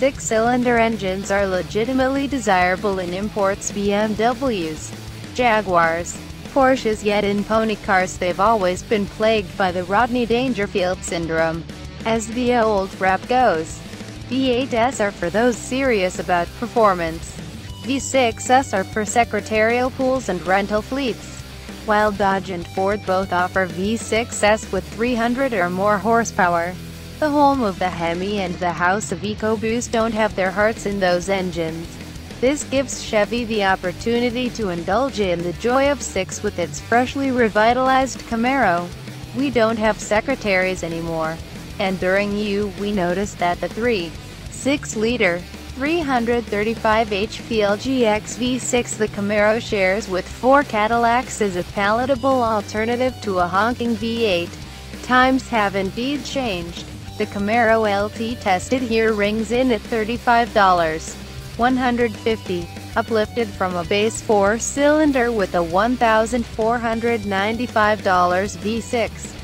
six-cylinder engines are legitimately desirable in imports, BMWs, Jaguars, Porsches, yet in pony cars they've always been plagued by the Rodney Dangerfield syndrome. As the old rap goes, V8s are for those serious about performance. V6s are for secretarial pools and rental fleets. While Dodge and Ford both offer V6s with 300 or more horsepower, the home of the Hemi and the house of EcoBoost don't have their hearts in those engines. This gives Chevy the opportunity to indulge in the joy of six with its freshly revitalized Camaro. We don't have secretaries anymore. And during we noticed that the 3.6-liter, 335 HP LGX V6 the Camaro shares with four Cadillacs is a palatable alternative to a honking V8. Times have indeed changed. The Camaro LT tested here rings in at $35,150, uplifted from a base four-cylinder with a $1,495 V6,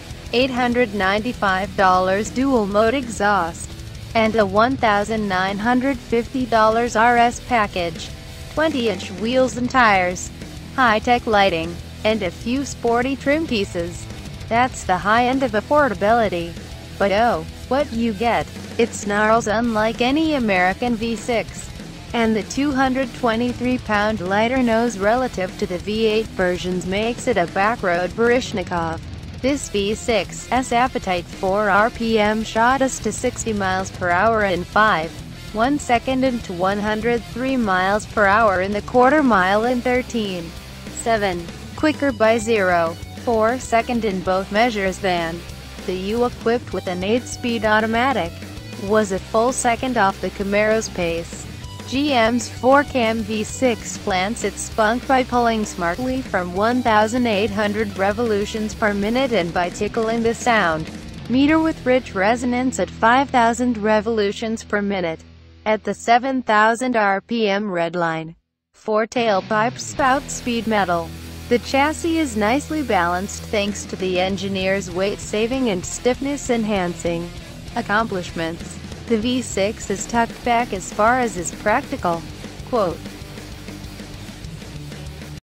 $895 dual-mode exhaust, and a $1,950 RS package, 20-inch wheels and tires, high-tech lighting, and a few sporty trim pieces. That's the high end of affordability. But oh, what you get. It snarls unlike any American V6. And the 223-pound lighter nose relative to the V8 versions makes it a backroad Baryshnikov. This V6's appetite for RPM shot us to 60 miles per hour in 5.1 seconds and to 103 miles per hour in the quarter mile in 13.7, quicker by 0.4 seconds in both measures than the U equipped with an 8-speed automatic was a full second off the Camaro's pace. GM's 4-cam V6 plants its spunk by pulling smartly from 1,800 revolutions per minute and by tickling the sound meter with rich resonance at 5,000 revolutions per minute. At the 7,000 RPM redline, four tailpipes spout speed metal. The chassis is nicely balanced thanks to the engineer's weight-saving and stiffness-enhancing accomplishments. The V6 is tucked back as far as is practical. Quote,